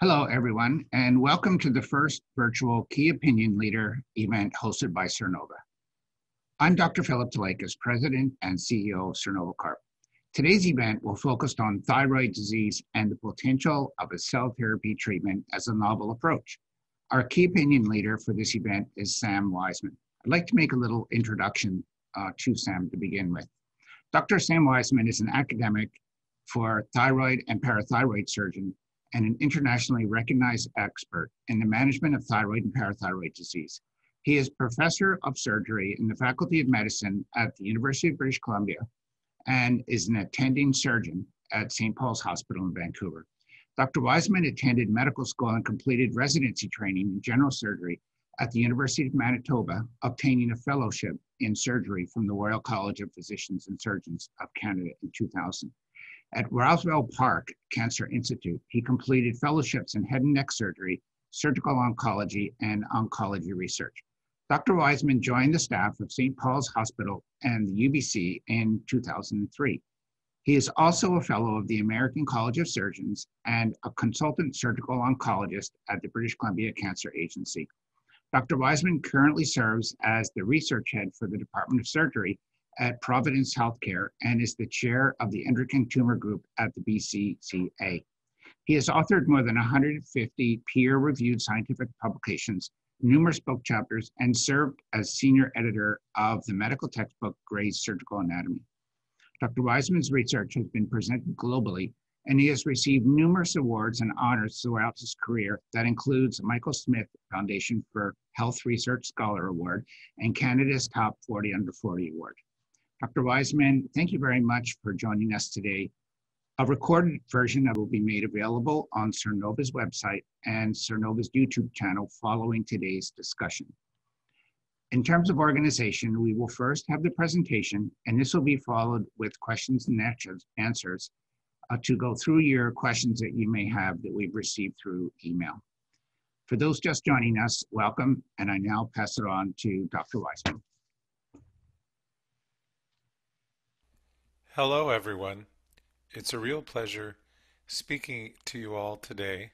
Hello, everyone, and welcome to the first virtual Key Opinion Leader event hosted by Sernova. I'm Dr. Philip Toleikis, President and CEO of Sernova Corp. Today's event will focus on thyroid disease and the potential of a cell therapy treatment as a novel approach. Our Key Opinion Leader for this event is Sam Wiseman. I'd like to make a little introduction to Sam to begin with. Dr. Sam Wiseman is an academic for thyroid and parathyroid surgeon and an internationally recognized expert in the management of thyroid and parathyroid disease. He is professor of surgery in the Faculty of Medicine at the University of British Columbia and is an attending surgeon at St. Paul's Hospital in Vancouver. Dr. Wiseman attended medical school and completed residency training in general surgery at the University of Manitoba, obtaining a fellowship in surgery from the Royal College of Physicians and Surgeons of Canada in 2000. At Roswell Park Cancer Institute, he completed fellowships in head and neck surgery, surgical oncology, and oncology research. Dr. Wiseman joined the staff of St. Paul's Hospital and the UBC in 2003. He is also a fellow of the American College of Surgeons and a consultant surgical oncologist at the British Columbia Cancer Agency. Dr. Wiseman currently serves as the research head for the Department of Surgery at Providence Healthcare and is the chair of the endocrine tumor group at the BCCA. He has authored more than 150 peer-reviewed scientific publications, numerous book chapters, and served as senior editor of the medical textbook Gray's Surgical Anatomy. Dr. Wiseman's research has been presented globally, and he has received numerous awards and honors throughout his career. That includes Michael Smith Foundation for Health Research Scholar Award and Canada's Top 40 Under 40 Award. Dr. Wiseman, thank you very much for joining us today. A recorded version will be made available on Sernova's website and Sernova's YouTube channel following today's discussion. In terms of organization, we will first have the presentation, and this will be followed with questions and answers to go through your questions that you may have that we've received through email. For those just joining us, welcome, and I now pass it on to Dr. Wiseman. Hello, everyone. It's a real pleasure speaking to you all today.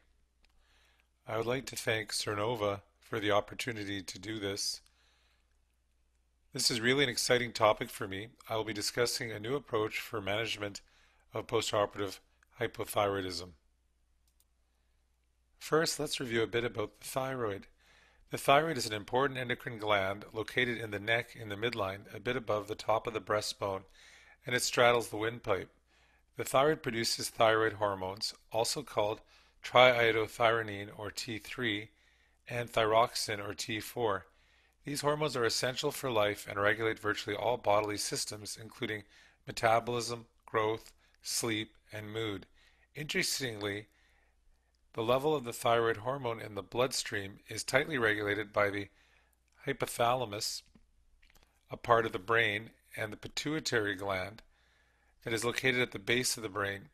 I would like to thank Sernova for the opportunity to do this. This is really an exciting topic for me. I will be discussing a new approach for management of postoperative hypothyroidism. First, let's review a bit about the thyroid. The thyroid is an important endocrine gland located in the neck in the midline, a bit above the top of the breastbone, and it straddles the windpipe. The thyroid produces thyroid hormones, also called triiodothyronine, or T3, and thyroxine, or T4. These hormones are essential for life and regulate virtually all bodily systems, including metabolism, growth, sleep, and mood. Interestingly, the level of the thyroid hormone in the bloodstream is tightly regulated by the hypothalamus, a part of the brain, and the pituitary gland that is located at the base of the brain.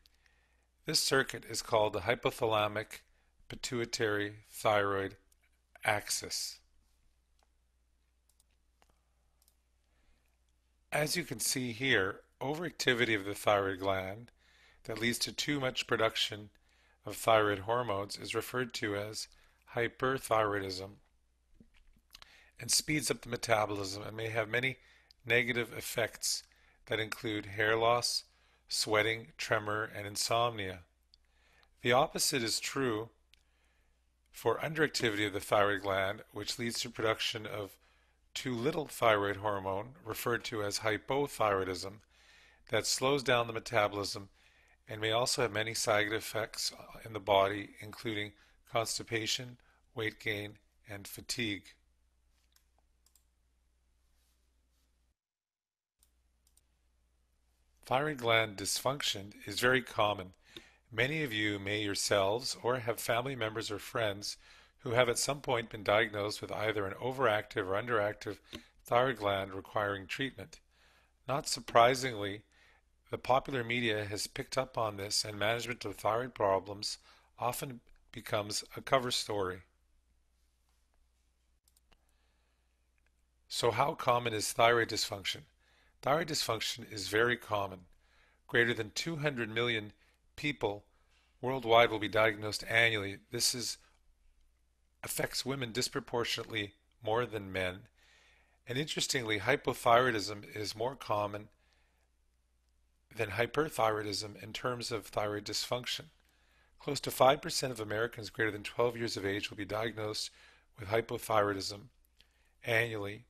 This circuit is called the hypothalamic pituitary thyroid axis. As you can see here, overactivity of the thyroid gland that leads to too much production of thyroid hormones is referred to as hyperthyroidism and speeds up the metabolism and may have many negative effects that include hair loss, sweating, tremor, and insomnia. The opposite is true for underactivity of the thyroid gland, which leads to production of too little thyroid hormone, referred to as hypothyroidism, that slows down the metabolism and may also have many side effects in the body, including constipation, weight gain, and fatigue. Thyroid gland dysfunction is very common. Many of you may yourselves or have family members or friends who have at some point been diagnosed with either an overactive or underactive thyroid gland requiring treatment. Not surprisingly, the popular media has picked up on this, and management of thyroid problems often becomes a cover story. So how common is thyroid dysfunction? Thyroid dysfunction is very common. Greater than 200 million people worldwide will be diagnosed annually. This affects women disproportionately more than men. And interestingly, hypothyroidism is more common than hyperthyroidism in terms of thyroid dysfunction. Close to 5% of Americans greater than 12 years of age will be diagnosed with hypothyroidism annually,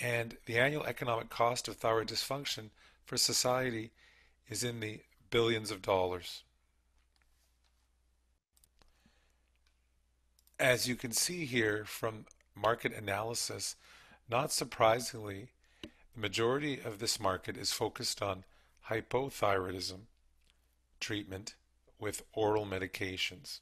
and the annual economic cost of thyroid dysfunction for society is in the billions of dollars. As you can see here from market analysis, not surprisingly, the majority of this market is focused on hypothyroidism treatment with oral medications.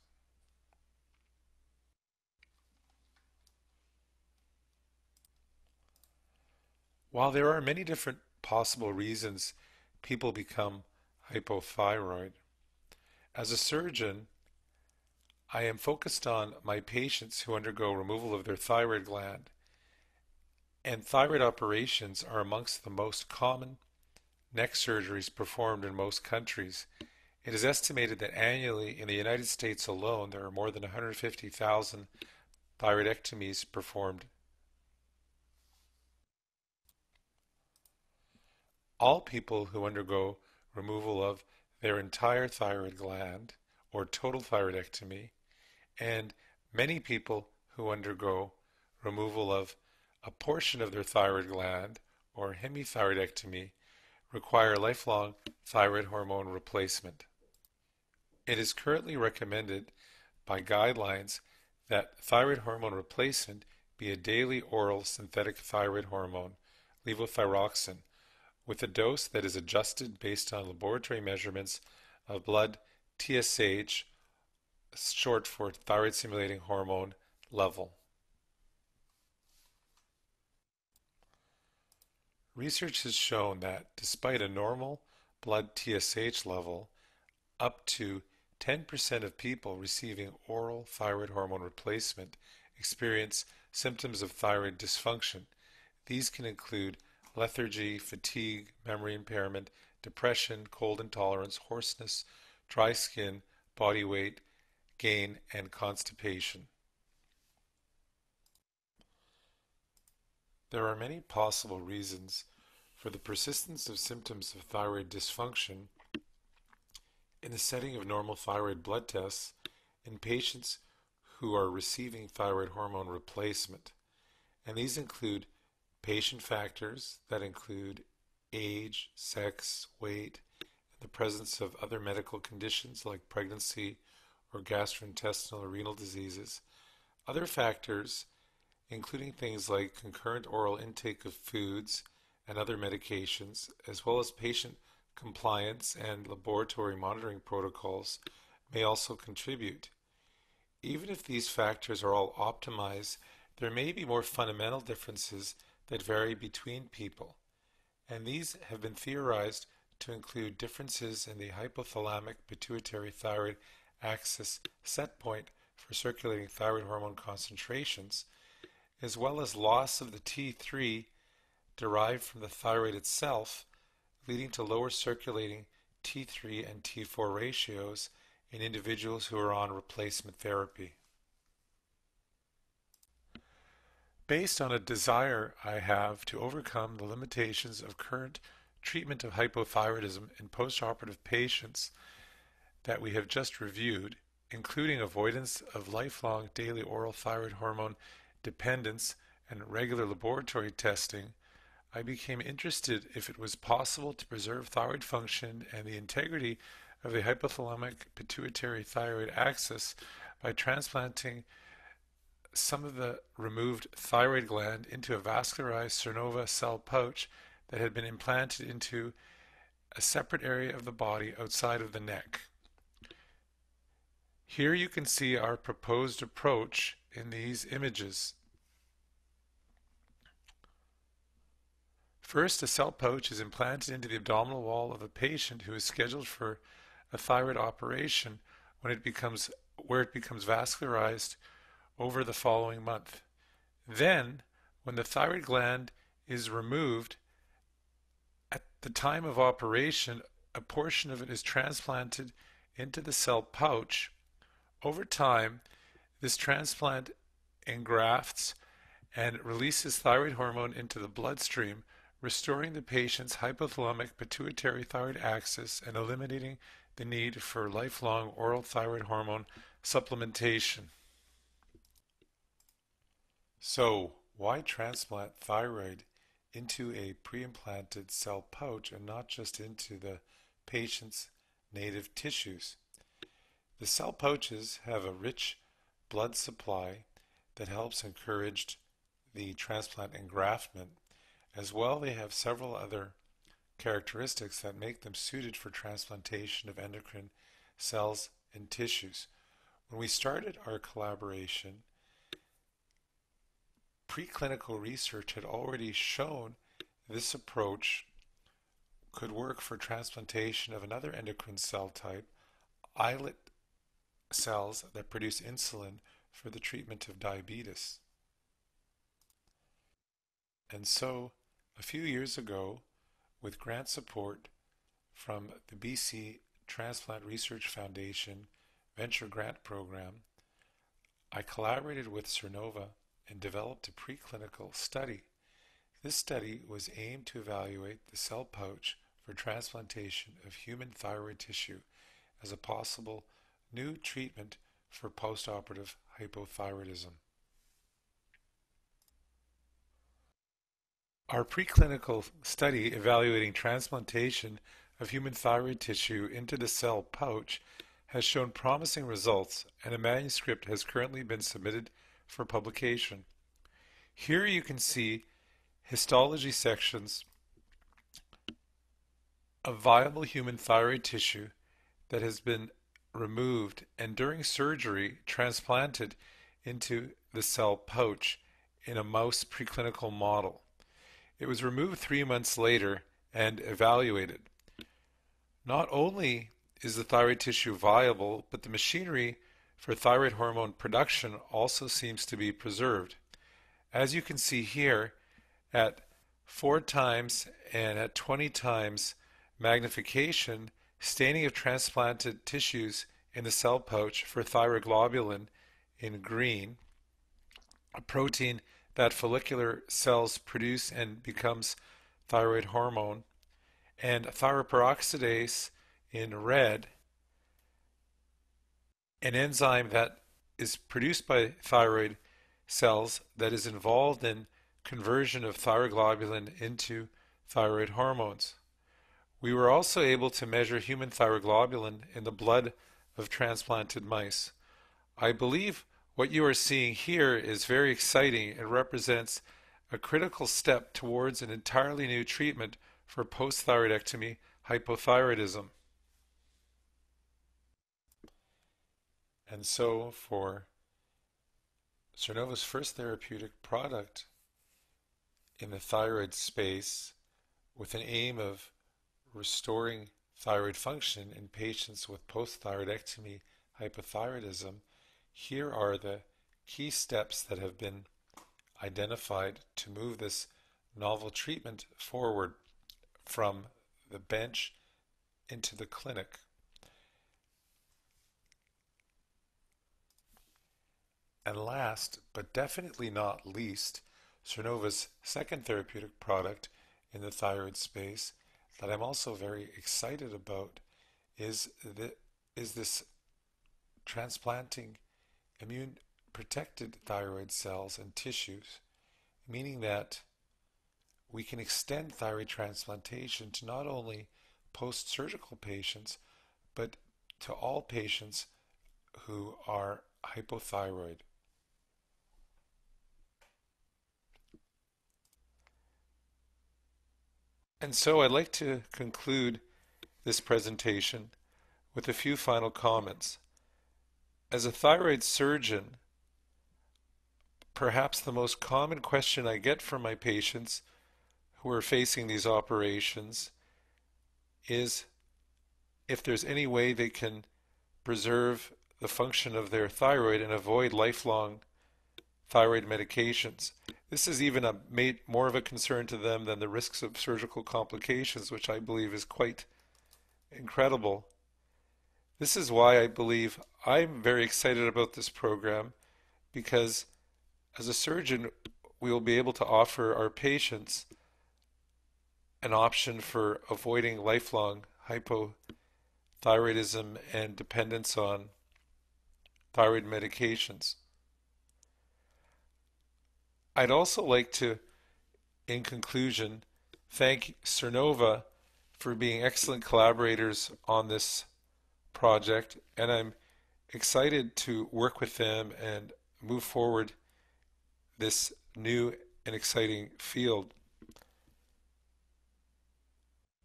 While there are many different possible reasons people become hypothyroid, as a surgeon, I am focused on my patients who undergo removal of their thyroid gland, and thyroid operations are amongst the most common neck surgeries performed in most countries. It is estimated that annually in the United States alone there are more than 150,000 thyroidectomies performed. All people who undergo removal of their entire thyroid gland or total thyroidectomy, and many people who undergo removal of a portion of their thyroid gland or hemithyroidectomy, require lifelong thyroid hormone replacement. It is currently recommended by guidelines that thyroid hormone replacement be a daily oral synthetic thyroid hormone, levothyroxine, with a dose that is adjusted based on laboratory measurements of blood TSH, short for thyroid stimulating hormone, level. Research has shown that despite a normal blood TSH level, up to 10% of people receiving oral thyroid hormone replacement experience symptoms of thyroid dysfunction. These can include lethargy, fatigue, memory impairment, depression, cold intolerance, hoarseness, dry skin, body weight gain, and constipation. There are many possible reasons for the persistence of symptoms of thyroid dysfunction in the setting of normal thyroid blood tests in patients who are receiving thyroid hormone replacement. And these include patient factors that include age, sex, weight, and the presence of other medical conditions like pregnancy or gastrointestinal or renal diseases. Other factors including things like concurrent oral intake of foods and other medications, as well as patient compliance and laboratory monitoring protocols, may also contribute. Even if these factors are all optimized, there may be more fundamental differences that vary between people, and these have been theorized to include differences in the hypothalamic pituitary thyroid axis set point for circulating thyroid hormone concentrations, as well as loss of the T3 derived from the thyroid itself, leading to lower circulating T3 and T4 ratios in individuals who are on replacement therapy. Based on a desire I have to overcome the limitations of current treatment of hypothyroidism in postoperative patients that we have just reviewed, including avoidance of lifelong daily oral thyroid hormone dependence and regular laboratory testing, I became interested if it was possible to preserve thyroid function and the integrity of the hypothalamic pituitary thyroid axis by transplanting some of the removed thyroid gland into a vascularized Sernova cell pouch that had been implanted into a separate area of the body outside of the neck. Here you can see our proposed approach in these images. First, a cell pouch is implanted into the abdominal wall of a patient who is scheduled for a thyroid operation where it becomes vascularized over the following month. Then, when the thyroid gland is removed, at the time of operation, a portion of it is transplanted into the cell pouch. Over time, this transplant engrafts and releases thyroid hormone into the bloodstream, restoring the patient's hypothalamic pituitary thyroid axis and eliminating the need for lifelong oral thyroid hormone supplementation. So, why transplant thyroid into a pre-implanted cell pouch and not just into the patient's native tissues? The cell pouches have a rich blood supply that helps encourage the transplant engraftment. As well, they have several other characteristics that make them suited for transplantation of endocrine cells and tissues. When we started our collaboration, preclinical research had already shown this approach could work for transplantation of another endocrine cell type, islet cells that produce insulin for the treatment of diabetes. And so, a few years ago, with grant support from the BC Transplant Research Foundation Venture Grant Program, I collaborated with Sernova and developed a preclinical study. This study was aimed to evaluate the cell pouch for transplantation of human thyroid tissue as a possible new treatment for postoperative hypothyroidism. Our preclinical study evaluating transplantation of human thyroid tissue into the cell pouch has shown promising results, and a manuscript has currently been submitted for publication. Here you can see histology sections of viable human thyroid tissue that has been removed and during surgery transplanted into the cell pouch in a mouse preclinical model. It was removed 3 months later and evaluated. Not only is the thyroid tissue viable, but the machinery for thyroid hormone production also seems to be preserved. As you can see here, at 4 times and at 20 times magnification, staining of transplanted tissues in the cell pouch for thyroglobulin in green, a protein that follicular cells produce and becomes thyroid hormone, and thyroperoxidase in red, an enzyme that is produced by thyroid cells that is involved in conversion of thyroglobulin into thyroid hormones. We were also able to measure human thyroglobulin in the blood of transplanted mice. I believe what you are seeing here is very exciting and represents a critical step towards an entirely new treatment for post-thyroidectomy hypothyroidism. And so for Sernova's first therapeutic product in the thyroid space, with an aim of restoring thyroid function in patients with post-thyroidectomy hypothyroidism, here are the key steps that have been identified to move this novel treatment forward from the bench into the clinic. And last, but definitely not least, Sernova's second therapeutic product in the thyroid space that I'm also very excited about is this transplanting immune-protected thyroid cells and tissues, meaning that we can extend thyroid transplantation to not only post-surgical patients, but to all patients who are hypothyroid. And so I'd like to conclude this presentation with a few final comments. As a thyroid surgeon, perhaps the most common question I get from my patients who are facing these operations is if there's any way they can preserve the function of their thyroid and avoid lifelong thyroid medications. This is even made more of a concern to them than the risks of surgical complications, which I believe is quite incredible. This is why I believe I'm very excited about this program, because as a surgeon, we will be able to offer our patients an option for avoiding lifelong hypothyroidism and dependence on thyroid medications. I'd also like to, in conclusion, thank Sernova for being excellent collaborators on this project, and I'm excited to work with them and move forward this new and exciting field.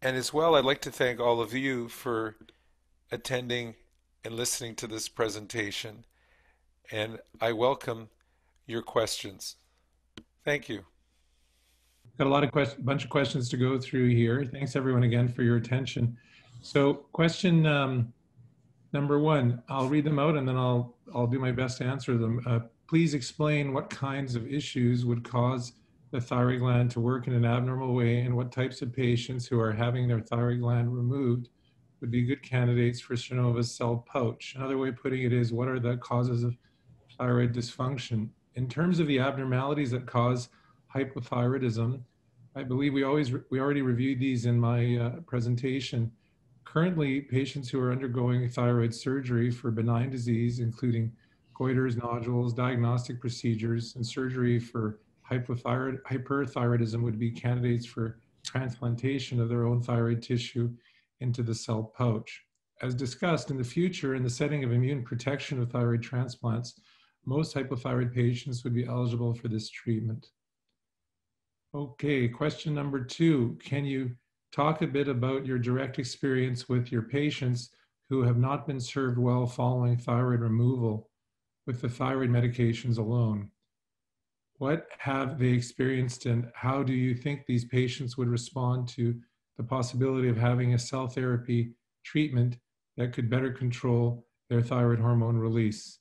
And as well, I'd like to thank all of you for attending and listening to this presentation, and I welcome your questions. Thank you. Got a lot of bunch of questions to go through here. Thanks everyone again for your attention. So question number one, I'll read them out and then I'll do my best to answer them. Please explain what kinds of issues would cause the thyroid gland to work in an abnormal way, and what types of patients who are having their thyroid gland removed would be good candidates for Sernova's Cell Pouch. Another way of putting it is, what are the causes of thyroid dysfunction? In terms of the abnormalities that cause hypothyroidism, I believe we already reviewed these in my presentation. Currently, patients who are undergoing thyroid surgery for benign disease, including goiters, nodules, diagnostic procedures, and surgery for hyperthyroidism would be candidates for transplantation of their own thyroid tissue into the Cell Pouch. As discussed, in the future, in the setting of immune protection of thyroid transplants, most hypothyroid patients would be eligible for this treatment. Okay, question number two. Can you talk a bit about your direct experience with your patients who have not been served well following thyroid removal with the thyroid medications alone? What have they experienced, and how do you think these patients would respond to the possibility of having a cell therapy treatment that could better control their thyroid hormone release?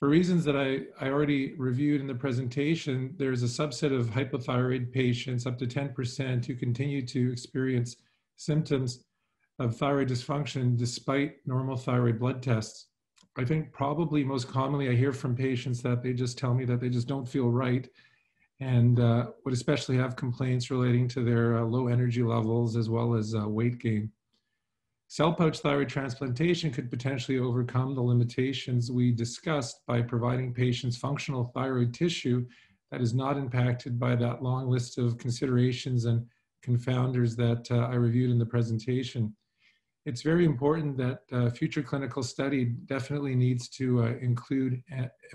For reasons that I already reviewed in the presentation, there's a subset of hypothyroid patients, up to 10%, who continue to experience symptoms of thyroid dysfunction despite normal thyroid blood tests. I think probably most commonly I hear from patients that they just tell me that they just don't feel right, and would especially have complaints relating to their low energy levels as well as weight gain. Cell pouch thyroid transplantation could potentially overcome the limitations we discussed by providing patients functional thyroid tissue that is not impacted by that long list of considerations and confounders that I reviewed in the presentation. It's very important that future clinical study definitely needs to include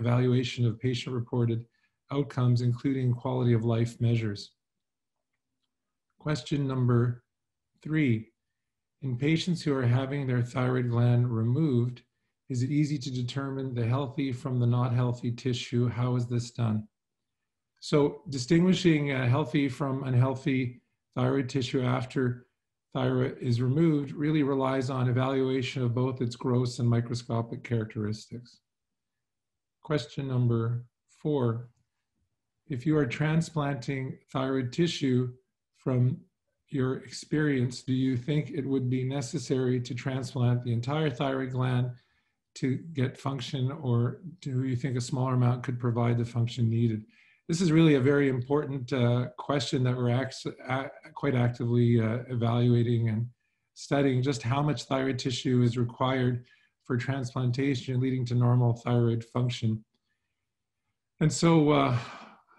evaluation of patient-reported outcomes, including quality of life measures. Question number three. In patients who are having their thyroid gland removed, is it easy to determine the healthy from the not healthy tissue? How is this done? So distinguishing healthy from unhealthy thyroid tissue after thyroid is removed really relies on evaluation of both its gross and microscopic characteristics. Question number four. If you are transplanting thyroid tissue, from your experience, do you think it would be necessary to transplant the entire thyroid gland to get function, or do you think a smaller amount could provide the function needed? This is really a very important question that we're quite actively evaluating and studying, just how much thyroid tissue is required for transplantation leading to normal thyroid function. And so,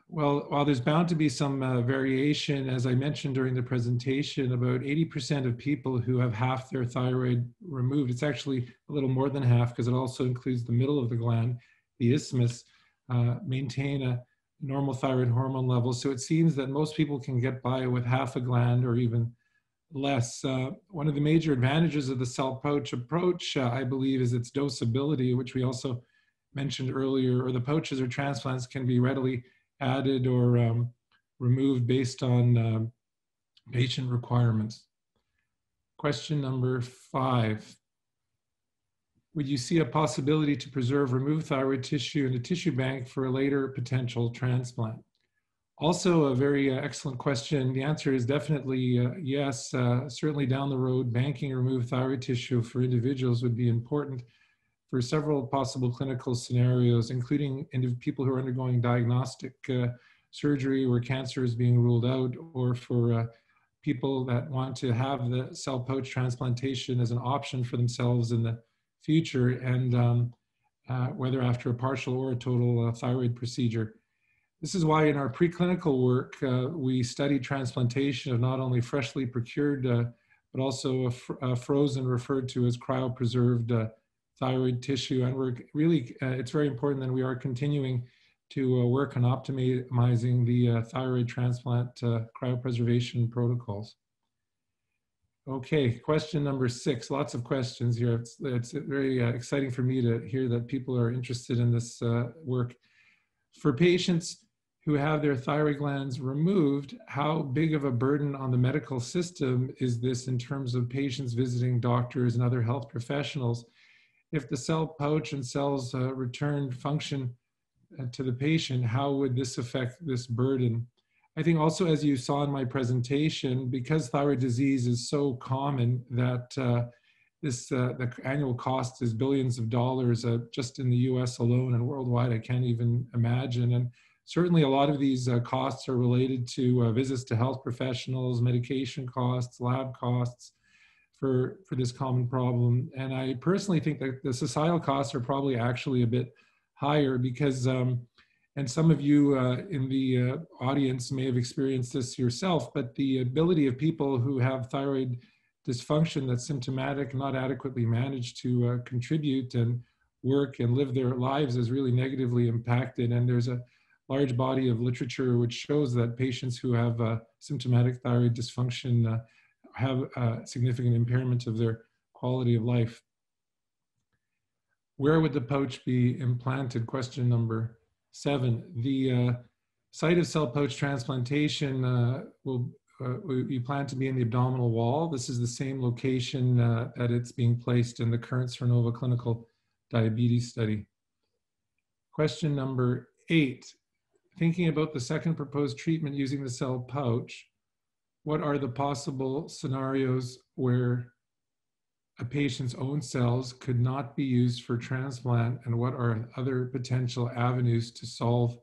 well, while there's bound to be some variation, as I mentioned during the presentation, about 80% of people who have half their thyroid removed, it's actually a little more than half because it also includes the middle of the gland, the isthmus, maintain a normal thyroid hormone level. So it seems that most people can get by with half a gland or even less. One of the major advantages of the Cell Pouch approach, I believe, is its dosability, which we also mentioned earlier, or the pouches or transplants can be readily added or removed based on patient requirements. Question number five. Would you see a possibility to preserve removed thyroid tissue in a tissue bank for a later potential transplant? Also a very excellent question. The answer is definitely yes. Certainly down the road, banking removed thyroid tissue for individuals would be important for several possible clinical scenarios, including people who are undergoing diagnostic surgery where cancer is being ruled out, or for people that want to have the cell pouch transplantation as an option for themselves in the future, and whether after a partial or a total thyroid procedure. This is why in our preclinical work, we studied transplantation of not only freshly procured, but also frozen, referred to as cryopreserved thyroid tissue. And we're really, it's very important that we are continuing to work on optimizing the thyroid transplant cryopreservation protocols. Okay, question number 6, lots of questions here. It's very exciting for me to hear that people are interested in this work. For patients who have their thyroid glands removed, how big of a burden on the medical system is this in terms of patients visiting doctors and other health professionals? If the cell pouch and cells returned function to the patient, how would this affect this burden? I think also, as you saw in my presentation, because thyroid disease is so common that the annual cost is billions of dollars just in the US alone, and worldwide I can't even imagine. And certainly a lot of these costs are related to visits to health professionals, medication costs, lab costs for this common problem. And I personally think that the societal costs are probably actually a bit higher because, and some of you in the audience may have experienced this yourself, but the ability of people who have thyroid dysfunction that's symptomatic, not adequately managed, to contribute and work and live their lives is really negatively impacted. And there's a large body of literature which shows that patients who have symptomatic thyroid dysfunction have significant impairment of their quality of life. Where would the pouch be implanted? Question number 7. The site of cell pouch transplantation we plan to be in the abdominal wall. This is the same location that it's being placed in the current Sernova clinical diabetes study. Question number 8, thinking about the second proposed treatment using the cell pouch, what are the possible scenarios where a patient's own cells could not be used for transplant, and what are other potential avenues to solve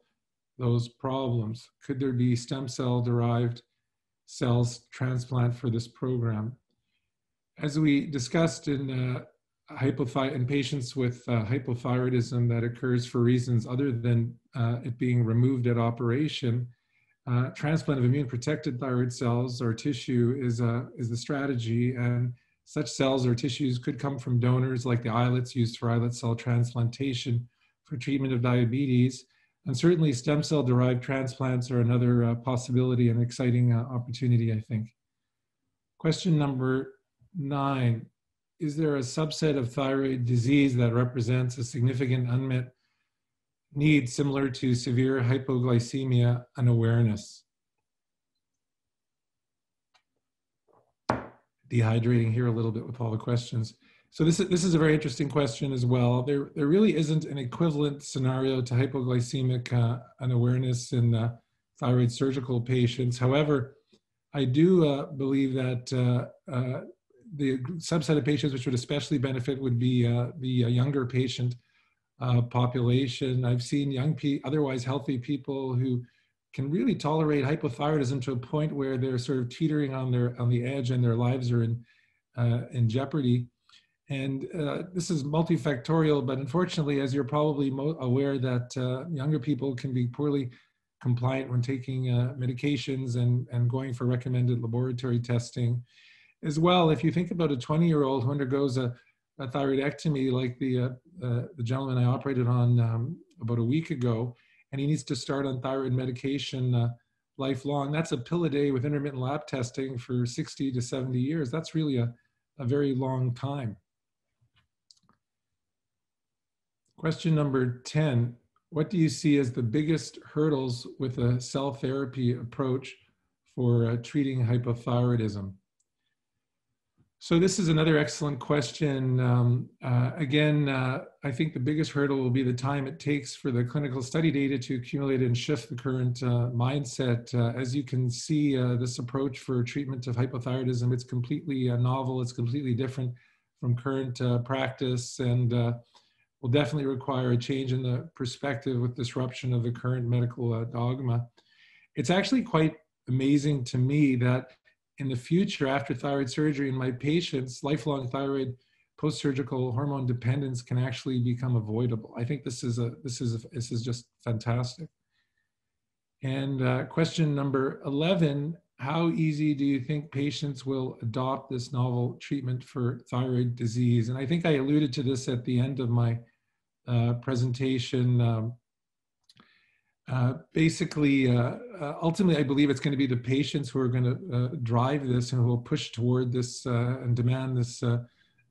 those problems? Could there be stem cell-derived cells transplant for this program? As we discussed in patients with hypothyroidism that occurs for reasons other than it being removed at operation, transplant of immune-protected thyroid cells or tissue is the strategy, and such cells or tissues could come from donors like the islets used for islet cell transplantation for treatment of diabetes. And certainly stem cell-derived transplants are another possibility and exciting opportunity, I think. Question number 9, is there a subset of thyroid disease that represents a significant unmet need similar to severe hypoglycemia unawareness? Dehydrating here a little bit with all the questions. So this is a very interesting question as well. There really isn't an equivalent scenario to hypoglycemic unawareness in thyroid surgical patients. However, I do believe that the subset of patients which would especially benefit would be the younger patient population. I've seen young, otherwise healthy people who can really tolerate hypothyroidism to a point where they're sort of teetering on the edge, and their lives are in jeopardy. And this is multifactorial, but unfortunately, as you're probably aware, that younger people can be poorly compliant when taking medications and going for recommended laboratory testing. As well, if you think about a 20-year-old who undergoes a thyroidectomy, like the gentleman I operated on about a week ago, and he needs to start on thyroid medication lifelong. That's a pill a day with intermittent lab testing for 60 to 70 years. That's really a very long time. Question number 10, what do you see as the biggest hurdles with a cell therapy approach for treating hypothyroidism? So this is another excellent question. I think the biggest hurdle will be the time it takes for the clinical study data to accumulate and shift the current mindset. As you can see, this approach for treatment of hypothyroidism, it's completely novel, it's completely different from current practice, and will definitely require a change in the perspective with disruption of the current medical dogma. It's actually quite amazing to me that in the future, after thyroid surgery in my patients, lifelong thyroid post-surgical hormone dependence can actually become avoidable. I think this is just fantastic. And question number 11, how easy do you think patients will adopt this novel treatment for thyroid disease? And I think I alluded to this at the end of my presentation. Ultimately, I believe it's going to be the patients who are going to drive this and who will push toward this and demand this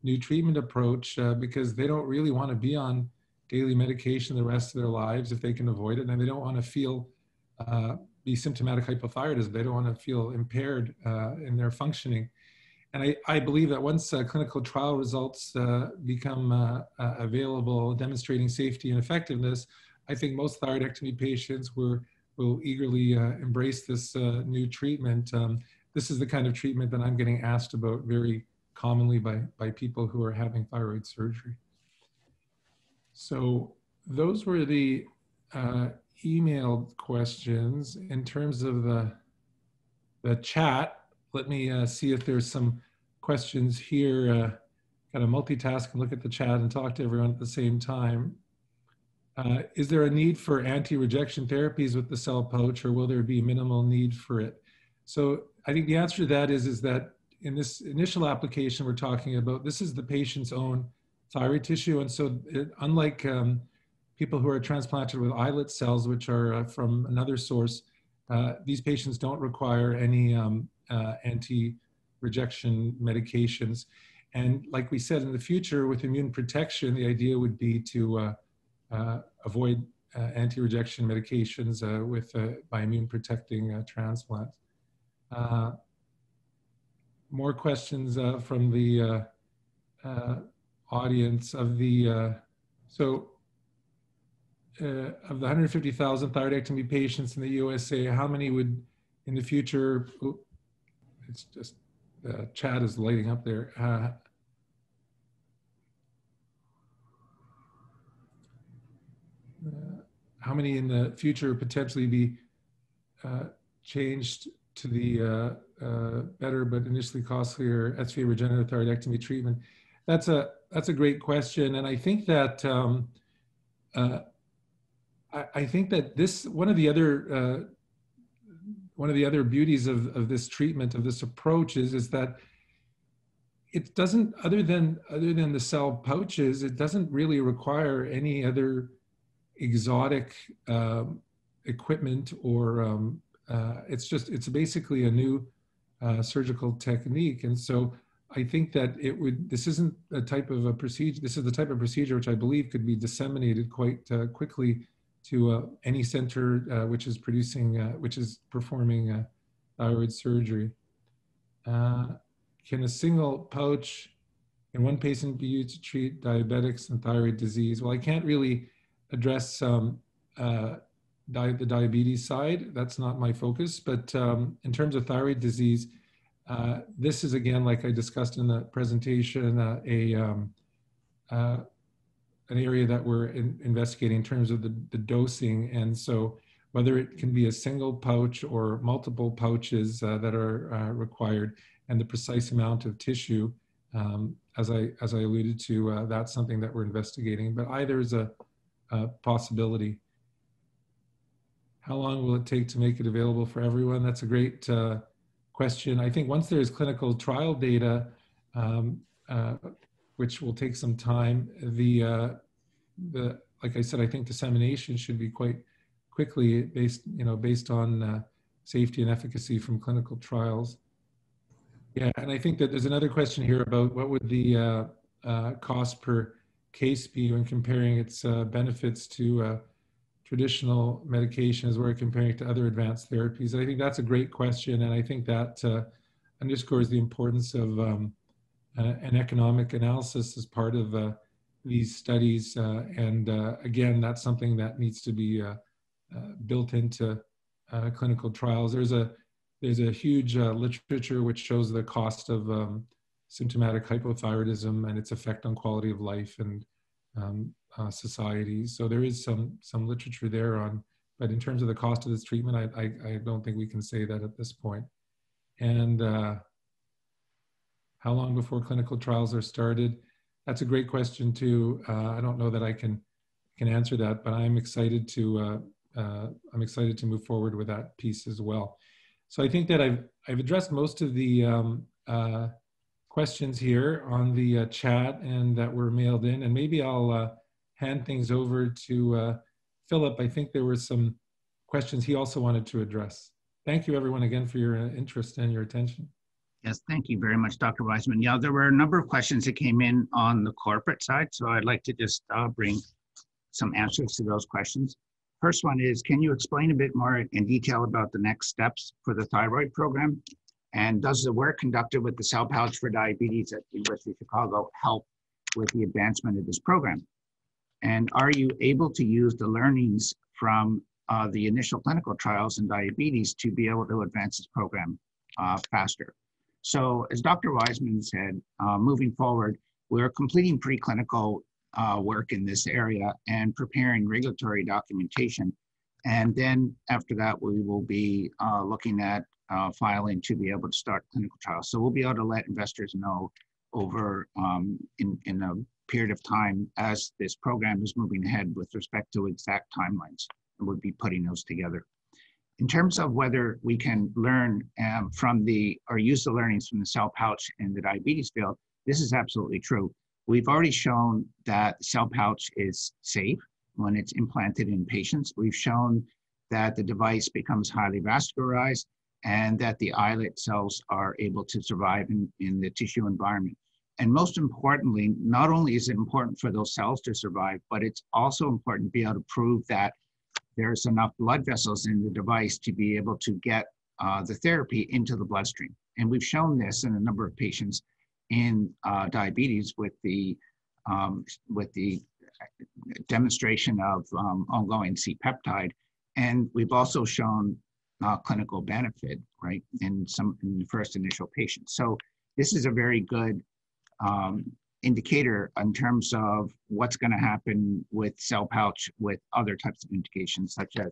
new treatment approach because they don't really want to be on daily medication the rest of their lives if they can avoid it, and they don't want to feel be symptomatic hypothyroidism. They don't want to feel impaired in their functioning. And I believe that once clinical trial results become available demonstrating safety and effectiveness, I think most thyroidectomy patients will eagerly embrace this new treatment. This is the kind of treatment that I'm getting asked about very commonly by people who are having thyroid surgery. So those were the emailed questions. In terms of the chat, let me see if there's some questions here. Kind of multitask and look at the chat and talk to everyone at the same time. Is there a need for anti-rejection therapies with the Cell Pouch, or will there be minimal need for it? So I think the answer to that is that in this initial application we're talking about, this is the patient's own thyroid tissue. And so unlike people who are transplanted with islet cells, which are from another source, these patients don't require any anti-rejection medications. And like we said, in the future with immune protection, the idea would be to avoid anti-rejection medications by immune protecting transplants. More questions from the audience of the 150,000 thyroidectomy patients in the USA, how many would in the future? Oops, it's just the chat is lighting up there. How many in the future potentially be changed to the better but initially costlier SVA regenerative thyroidectomy treatment? That's a great question, and I think that this one of the other beauties of this treatment, of this approach, is that it doesn't, other than the Cell Pouches, it doesn't really require any other exotic equipment, or it's basically a new surgical technique. And so I think that this isn't a type of a procedure, this is the type of procedure which I believe could be disseminated quite quickly to any center which is performing thyroid surgery. Can a single pouch in one patient be used to treat diabetics and thyroid disease? Well, I can't really address the diabetes side. That's not my focus. But in terms of thyroid disease, this is, again, like I discussed in the presentation, an area that we're investigating in terms of the dosing. And so whether it can be a single pouch or multiple pouches that are required, and the precise amount of tissue, as I alluded to, that's something that we're investigating. But either is a possibility. How long will it take to make it available for everyone? That's a great question. I think once there's clinical trial data, which will take some time, like I said, I think dissemination should be quite quickly based on safety and efficacy from clinical trials. Yeah, and I think that there's another question here about what would the cost per case be when comparing its benefits to traditional medications, where comparing it to other advanced therapies. I think that's a great question, and I think that underscores the importance of an economic analysis as part of these studies. Again, that's something that needs to be built into clinical trials. There's a huge literature which shows the cost of symptomatic hypothyroidism and its effect on quality of life and society. So there is some literature there on, but in terms of the cost of this treatment, I don't think we can say that at this point. And how long before clinical trials are started? That's a great question too. I don't know that I can answer that, but I'm excited to move forward with that piece as well. So I think that I've addressed most of the questions here on the chat and that were mailed in, and maybe I'll hand things over to Philip. I think there were some questions he also wanted to address. Thank you everyone again for your interest and your attention. Yes, thank you very much, Dr. Wiseman. Yeah, there were a number of questions that came in on the corporate side, so I'd like to just bring some answers to those questions. First one is, can you explain a bit more in detail about the next steps for the thyroid program? And does the work conducted with the Cell Pouch for Diabetes at the University of Chicago help with the advancement of this program? And are you able to use the learnings from the initial clinical trials in diabetes to be able to advance this program faster? So as Dr. Wiseman said, moving forward, we're completing preclinical work in this area and preparing regulatory documentation. And then after that, we will be looking at filing to be able to start clinical trials. So we'll be able to let investors know over in a period of time as this program is moving ahead with respect to exact timelines, and we'll be putting those together. In terms of whether we can learn from the, or use the learnings from the Cell Pouch in the diabetes field, this is absolutely true. We've already shown that Cell Pouch is safe when it's implanted in patients. We've shown that the device becomes highly vascularized and that the islet cells are able to survive in the tissue environment. And most importantly, not only is it important for those cells to survive, but it's also important to be able to prove that there's enough blood vessels in the device to be able to get the therapy into the bloodstream. And we've shown this in a number of patients in diabetes with the demonstration of ongoing C-peptide, and we've also shown clinical benefit, right, in the first initial patients. So this is a very good indicator in terms of what's going to happen with Cell Pouch with other types of indications such as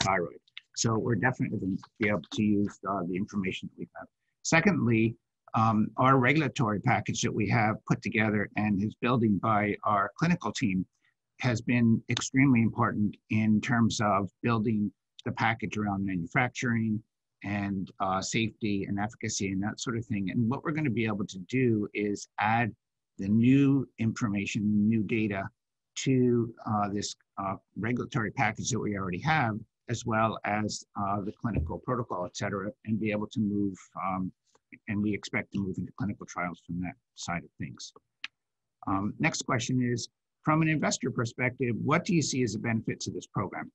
thyroid. So we're definitely going to be able to use the information that we have. Secondly, our regulatory package that we have put together and is building by our clinical team has been extremely important in terms of building the package around manufacturing and safety and efficacy and that sort of thing. And what we're going to be able to do is add the new information, new data to this regulatory package that we already have, as well as the clinical protocol, et cetera, and be able to move and we expect to move into clinical trials from that side of things. Next question is, from an investor perspective, what do you see as the benefits of this program?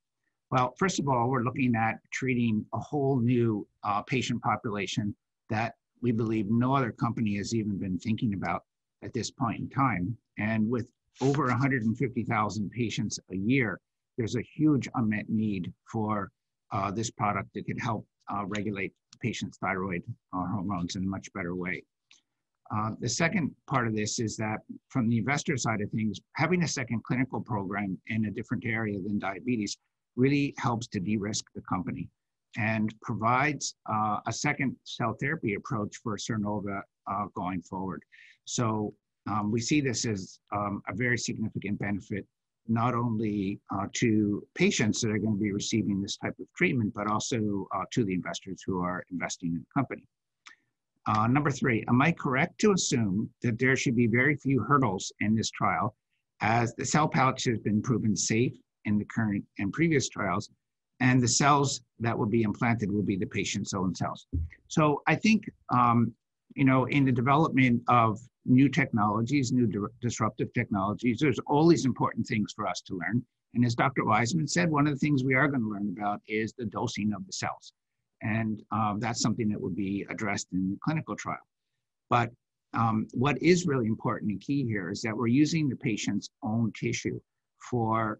Well, first of all, we're looking at treating a whole new patient population that we believe no other company has even been thinking about at this point in time. And with over 150,000 patients a year, there's a huge unmet need for this product that could help regulate patients' thyroid hormones in a much better way. The second part of this is that from the investor side of things, having a second clinical program in a different area than diabetes really helps to de-risk the company and provides a second cell therapy approach for Sernova going forward. So we see this as a very significant benefit, not only to patients that are going to be receiving this type of treatment, but also to the investors who are investing in the company. Number three, am I correct to assume that there should be very few hurdles in this trial, as the Cell Pouch has been proven safe in the current and previous trials, and the cells that will be implanted will be the patient's own cells? So I think, you know, in the development of new technologies, new disruptive technologies, there's always important things for us to learn. And as Dr. Wiseman said, one of the things we are going to learn about is the dosing of the cells. And that's something that would be addressed in the clinical trial. But What is really important and key here is that we're using the patient's own tissue for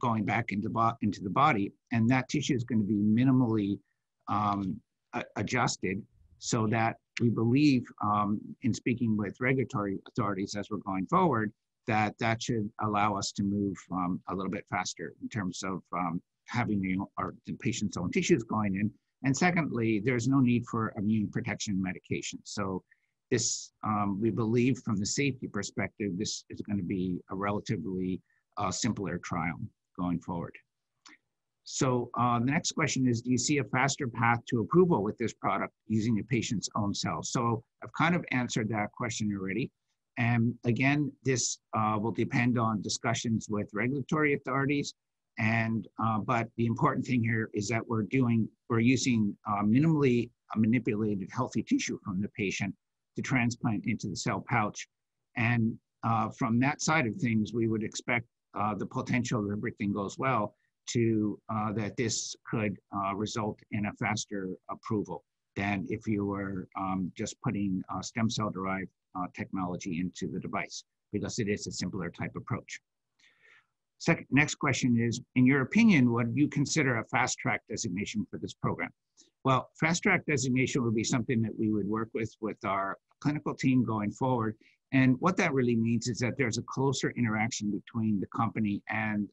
going back into the body, and that tissue is going to be minimally adjusted so that we believe, in speaking with regulatory authorities as we're going forward, that that should allow us to move a little bit faster in terms of having the patient's own tissues going in. And secondly, there's no need for immune protection medication. So this, we believe from the safety perspective, this is going to be a relatively simpler trial going forward. So the next question is, do you see a faster path to approval with this product using the patient's own cells? So I've kind of answered that question already. And again, this will depend on discussions with regulatory authorities. And, but the important thing here is that we're using minimally manipulated healthy tissue from the patient to transplant into the cell pouch. And from that side of things, we would expect the potential, if everything goes well, to that this could result in a faster approval than if you were just putting stem cell derived technology into the device, because it is a simpler type approach. Second, next question is, in your opinion, would you consider a fast track designation for this program? Well, fast track designation would be something that we would work with our clinical team going forward. And what that really means is that there's a closer interaction between the company and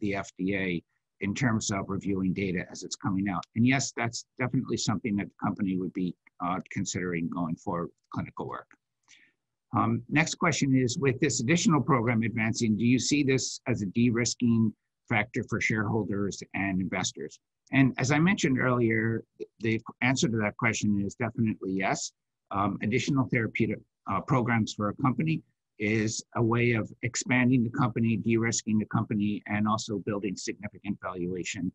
the FDA in terms of reviewing data as it's coming out. And yes, that's definitely something that the company would be considering going forward with clinical work. Next question is, with this additional program advancing, do you see this as a de-risking factor for shareholders and investors? And as I mentioned earlier, the answer to that question is definitely yes. Additional therapeutic programs for a company is a way of expanding the company, de-risking the company, and also building significant valuation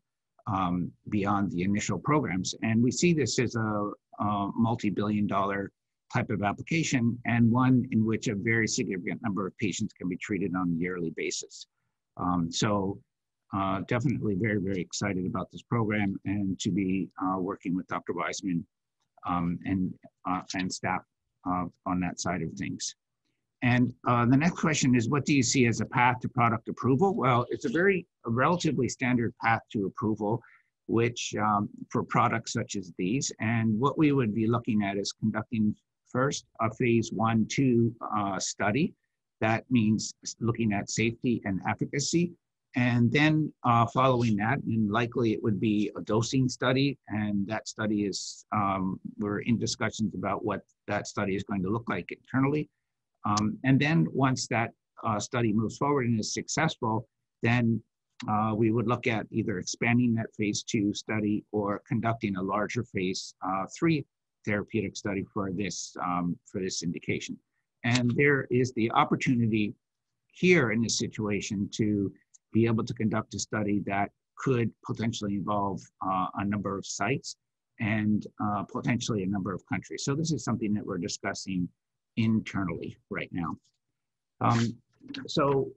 beyond the initial programs. And we see this as a multi-billion-dollar type of application, and one in which a very significant number of patients can be treated on a yearly basis. So definitely very, very excited about this program, and to be working with Dr. Wiseman and staff on that side of things. And the next question is, what do you see as a path to product approval? Well, it's a relatively standard path to approval, which for products such as these, and what we would be looking at is conducting first a phase 1/2 study. That means looking at safety and efficacy. And then following that, and likely it would be a dosing study. And that study is, we're in discussions about what that study is going to look like internally. And then once that study moves forward and is successful, then we would look at either expanding that phase 2 study or conducting a larger phase 3 therapeutic study for this indication. And there is the opportunity here in this situation to be able to conduct a study that could potentially involve a number of sites and potentially a number of countries. So this is something that we're discussing internally right now. So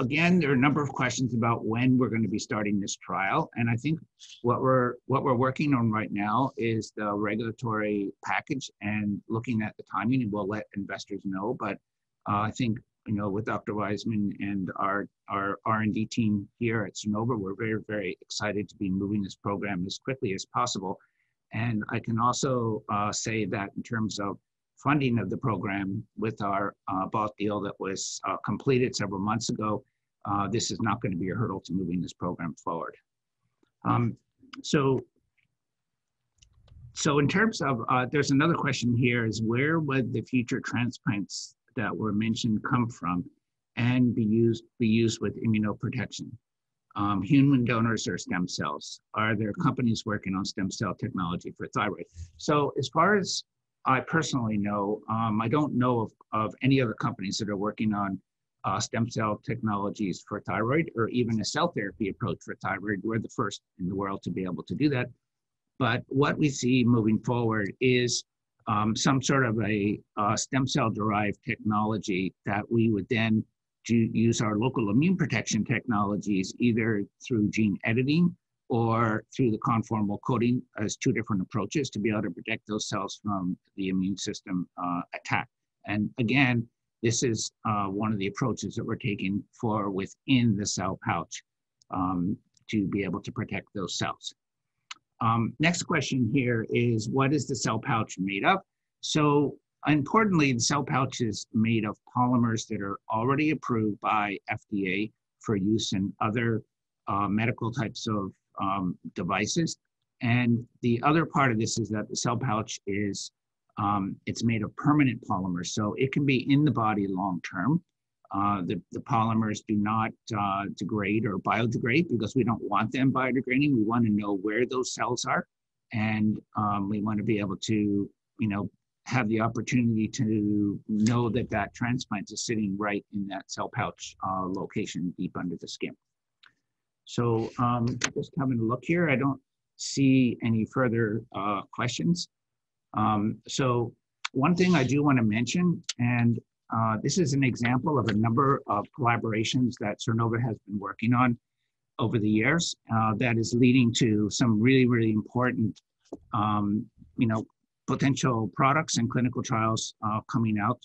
again, there are a number of questions about when we're going to be starting this trial, and I think what we're working on right now is the regulatory package and looking at the timing, and we'll let investors know. But I think, you know, with Dr. Wiseman and our R&D team here at Sernova, we're very, very excited to be moving this program as quickly as possible. And I can also say that in terms of funding of the program, with our bought deal that was completed several months ago, this is not going to be a hurdle to moving this program forward. So in terms of, there's another question here is, where would the future transplants that were mentioned come from and be used with immunoprotection? Human donors or stem cells? Are there companies working on stem cell technology for thyroid? So as far as I personally know, I don't know of any other companies that are working on stem cell technologies for thyroid, or even a cell therapy approach for thyroid. We're the first in the world to be able to do that. But what we see moving forward is some sort of a stem cell derived technology that we would then use our local immune protection technologies, either through gene editing or through the conformal coating as two different approaches to be able to protect those cells from the immune system attack. And again, this is one of the approaches that we're taking for within the cell pouch to be able to protect those cells. Next question here is, what is the cell pouch made of? So importantly, the cell pouch is made of polymers that are already approved by FDA for use in other medical types of devices. And the other part of this is that the cell pouch is it's made of permanent polymers, so it can be in the body long term. The polymers do not degrade or biodegrade because we don't want them biodegrading. We want to know where those cells are, and we want to be able to, you know, have the opportunity to know that that transplant is sitting right in that cell pouch location deep under the skin. So just having a look here, I don't see any further questions. So one thing I do want to mention, and this is an example of a number of collaborations that Sernova has been working on over the years that is leading to some really, really important, you know, potential products and clinical trials coming out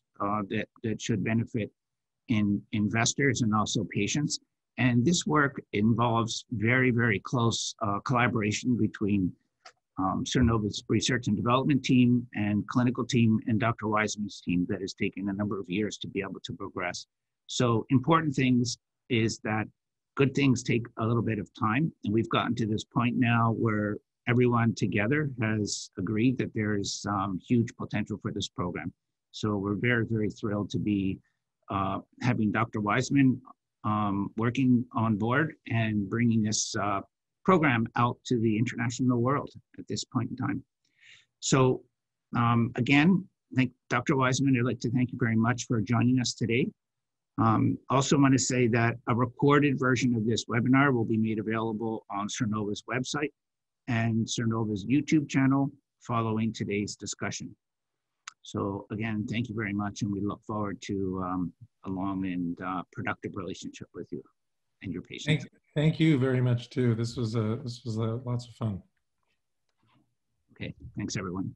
that should benefit investors and also patients. And this work involves very, very close collaboration between Sernova's research and development team and clinical team and Dr. Wiseman's team that has taken a number of years to be able to progress. So important things is that good things take a little bit of time. And we've gotten to this point now where everyone together has agreed that there is huge potential for this program. So we're very, very thrilled to be having Dr. Wiseman working on board and bringing this program out to the international world at this point in time. So again, thank Dr. Wiseman. I'd like to thank you very much for joining us today. Also want to say that a recorded version of this webinar will be made available on Sernova's website and Sernova's YouTube channel following today's discussion. So again, thank you very much, and we look forward to a long and productive relationship with you and your patients. Thank you very much too. This was lots of fun. Okay, thanks everyone.